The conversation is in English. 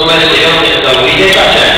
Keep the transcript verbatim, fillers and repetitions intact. Número de león ciento veinte,